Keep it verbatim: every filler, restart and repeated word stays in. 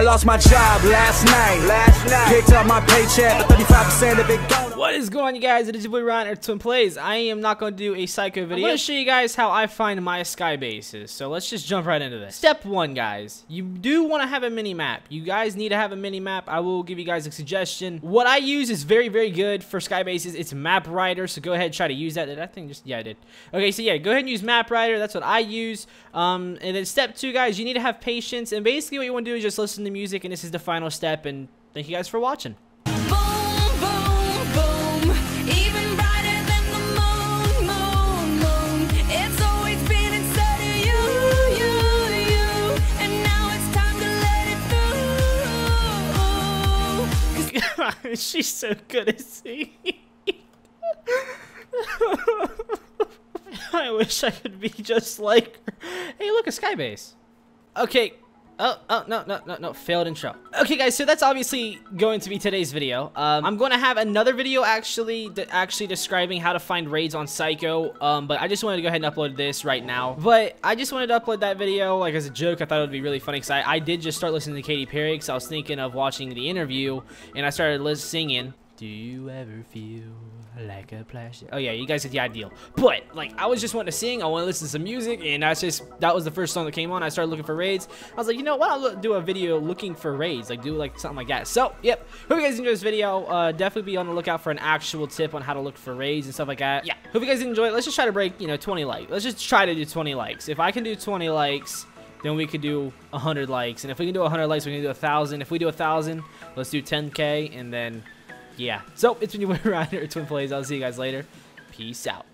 I lost my job last night. Last night. Picked up my paycheck, but thirty-five percent of it gone. What is going on, you guys? It is your boy Ron at Twin Plays. I am not going to do a psycho video. I'm going to show you guys how I find my sky bases. So let's just jump right into this. Step one, guys. You do want to have a mini map. You guys need to have a mini map. I will give you guys a suggestion. What I use is very, very good for sky bases. It's Map Rider. So go ahead and try to use that. Did that thing just? Yeah, I did. Okay, so yeah, go ahead and use Map Rider. That's what I use. Um, and then step two, guys, you need to have patience. And basically what you want to do is just listen to music. And this is the final step. And thank you guys for watching. She's so good at singing. I wish I could be just like her. Hey, look, a sky base. Okay. Oh, oh, no, no, no, no. Failed intro. Okay, guys, so that's obviously going to be today's video. Um, I'm going to have another video actually actually describing how to find raids on Psycho, um, but I just wanted to go ahead and upload this right now. But I just wanted to upload that video, like, as a joke. I thought it would be really funny because I, I did just start listening to Katy Perry because I was thinking of watching The Interview, and I started singing. Do you ever feel like a plastic? Oh yeah, you guys get the ideal. But like, I was just wanting to sing. I want to listen to some music, and that's just that was the first song that came on. I started looking for raids. I was like, you know what? I'll do a video looking for raids, like do like something like that. So yep. Hope you guys enjoyed this video. Uh, definitely be on the lookout for an actual tip on how to look for raids and stuff like that. Yeah. Hope you guys enjoyed it. Let's just try to break, you know, twenty likes. Let's just try to do twenty likes. If I can do twenty likes, then we could do one hundred likes, and if we can do one hundred likes, we can do one thousand. If we do one thousand, let's do ten K, and then. Yeah, so it's been your boy Ryan here at Twin Plays. I'll see you guys later. Peace out.